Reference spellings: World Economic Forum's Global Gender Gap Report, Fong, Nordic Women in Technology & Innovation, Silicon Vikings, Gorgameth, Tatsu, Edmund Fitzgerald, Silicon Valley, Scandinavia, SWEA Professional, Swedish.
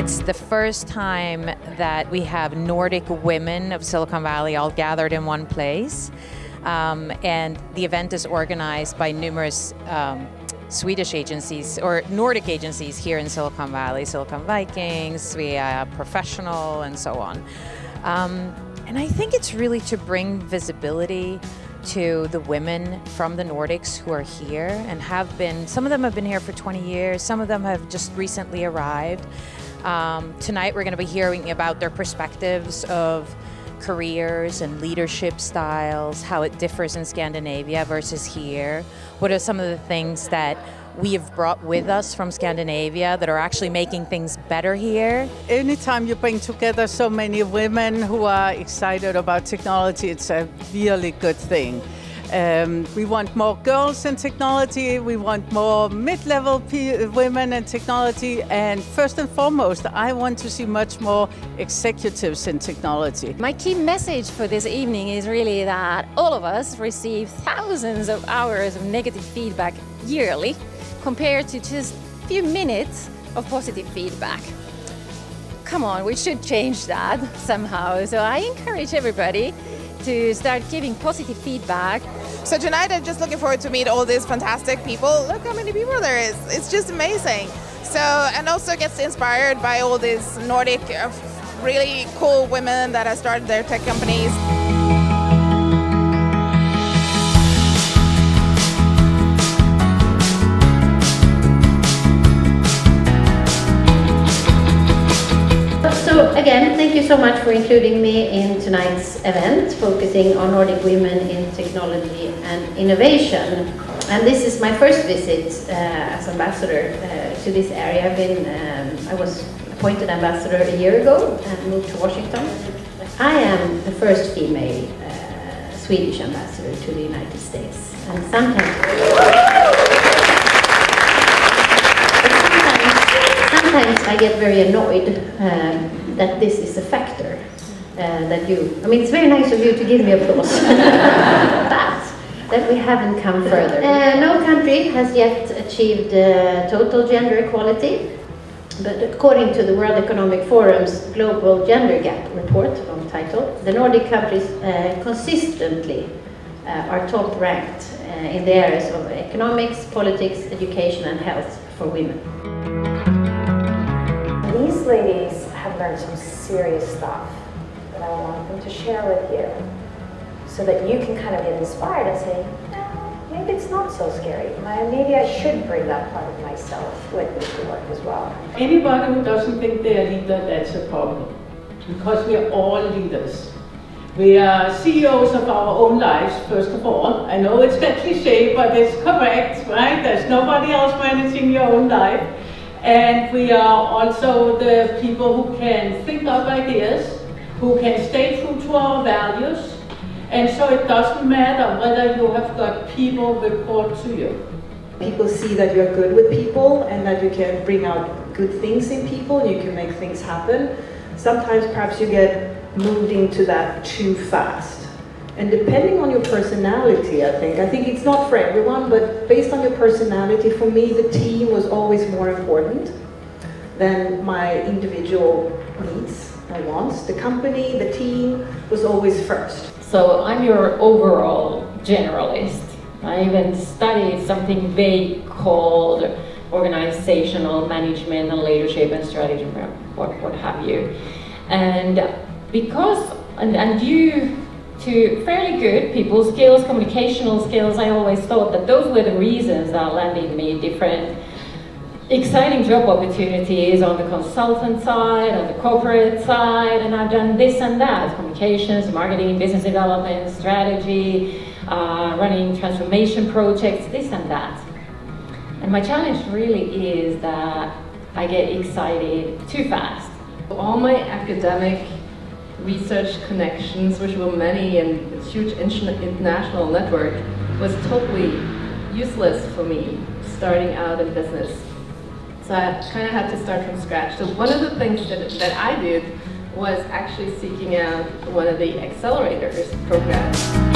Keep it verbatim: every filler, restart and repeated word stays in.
It's the first time that we have Nordic women of Silicon Valley all gathered in one place. Um, and the event is organized by numerous um, Swedish agencies or Nordic agencies here in Silicon Valley, Silicon Vikings, SWEA Professional, and so on. Um, and I think it's really to bring visibility to the women from the Nordics who are here and have been, some of them have been here for twenty years, some of them have just recently arrived. Um, tonight we're going to be hearing about their perspectives of careers and leadership styles, how it differs in Scandinavia versus here. What are some of the things that we have brought with us from Scandinavia that are actually making things better here? Anytime you bring together so many women who are excited about technology, it's a really good thing. Um, we want more girls in technology, we want more mid-level women in technology, and first and foremost, I want to see much more executives in technology. My key message for this evening is really that all of us receive thousands of hours of negative feedback yearly, compared to just a few minutes of positive feedback. Come on, we should change that somehow, so I encourage everybody to start giving positive feedback. So tonight I'm just looking forward to meet all these fantastic people. Look how many people there is, it's just amazing. So, and also gets inspired by all these Nordic uh, really cool women that have started their tech companies. So again, thank you so much for including me in tonight's event, focusing on Nordic women in technology and innovation. And this is my first visit uh, as ambassador uh, to this area. I've been, um, I was appointed ambassador a year ago and moved to Washington. I am the first female uh, Swedish ambassador to the United States. And sometimes. Sometimes I get very annoyed um, that this is a factor, uh, that you, I mean, it's very nice of you to give me applause, but that we haven't come further. Uh, no country has yet achieved uh, total gender equality, but according to the World Economic Forum's Global Gender Gap Report, long title, the Nordic countries uh, consistently uh, are top ranked uh, in the areas of economics, politics, education and health for women. These ladies have learned some serious stuff that I want them to share with you so that you can kind of get inspired and say, no, maybe it's not so scary. Maybe I should bring that part of myself with me to work as well. Anybody who doesn't think they're a leader, that's a problem. Because we're all leaders. We are C E Os of our own lives, first of all. I know it's a cliche, but it's correct, right? There's nobody else managing your own life. And we are also the people who can think up ideas, who can stay true to our values. And so it doesn't matter whether you have got people report to you. People see that you're good with people and that you can bring out good things in people and you can make things happen. Sometimes perhaps you get moved into that too fast. And depending on your personality, I think, I think it's not for everyone, but based on your personality, for me, the team was always more important than my individual needs and wants. The company, the team was always first. So I'm your overall generalist. I even studied something vague called organizational management and leadership and strategy, what, what have you. And because, and, and you, to fairly good people skills, communicational skills, I always thought that those were the reasons that landed me different exciting job opportunities on the consultant side, on the corporate side, and I've done this and that, communications, marketing, business development, strategy, uh, running transformation projects, this and that. And my challenge really is that I get excited too fast. All my academic research connections, which were many and a huge international network, was totally useless for me starting out in business. So I kind of had to start from scratch. So one of the things that, that I did was actually seeking out one of the accelerators programs.